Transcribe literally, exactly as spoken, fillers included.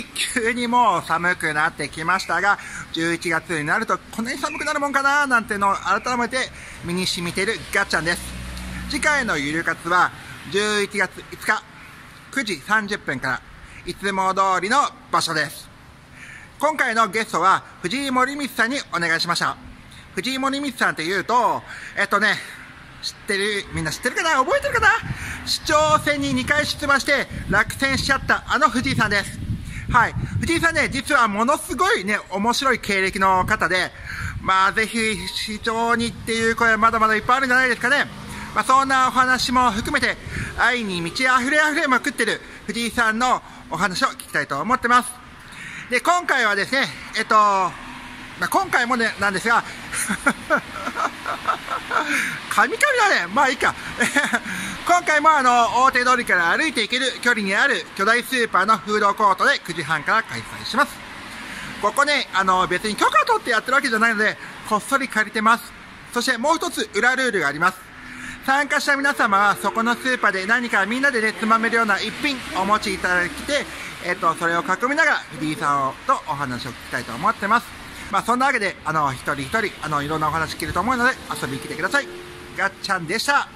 はい、急にもう寒くなってきましたが、じゅういちがつになるとこんなに寒くなるもんかななんてのを改めて身に染みているがっちゃんです。次回のゆる活はじゅういちがついつかくじさんじゅっぷんからいつも通りの場所です。今回のゲストは藤井森光さんにお願いしました。藤井森光さんっていうとえっとね知ってる、みんな知ってるかな、覚えてるかな。市長選ににかい出馬して落選しちゃったあの藤井さんです。はい、藤井さんね、実はものすごいね面白い経歴の方で、まあぜひ市長にっていう声まだまだいっぱいあるんじゃないですかね。まあ、そんなお話も含めて愛に満ちあふれあふれまくってる藤井さんのお話を聞きたいと思ってます。で、今回はですねえっと、まあ、今回もねなんですがカミカミだね、まあいいか今回もあの大手通りから歩いていける距離にある巨大スーパーのフードコートでくじはんから開催します。ここねあの別に許可取ってやってるわけじゃないのでこっそり借りてます。そしてもう一つ裏ルールがあります。参加した皆様はそこのスーパーで何かみんなでねつまめるような一品お持ちいただいて、えっと、それを囲みながら藤井さんとお話を聞きたいと思ってます。まあそんなわけであの一人一人あのいろんなお話聞けると思うので遊びに来てください。がっちゃんでした。